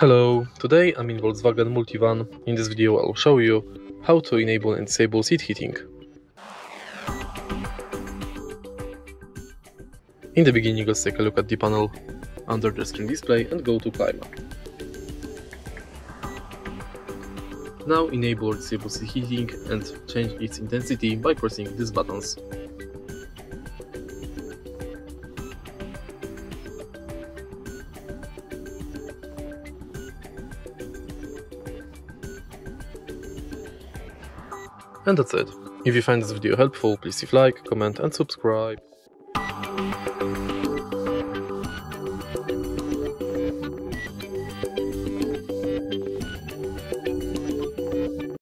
Hello, today I'm in Volkswagen Multivan. In this video I'll show you how to enable and disable seat heating. In the beginning, let's take a look at the panel under the screen display and go to climate. Now enable or disable seat heating and change its intensity by pressing these buttons. And that's it. If you find this video helpful, please leave a like, comment and subscribe.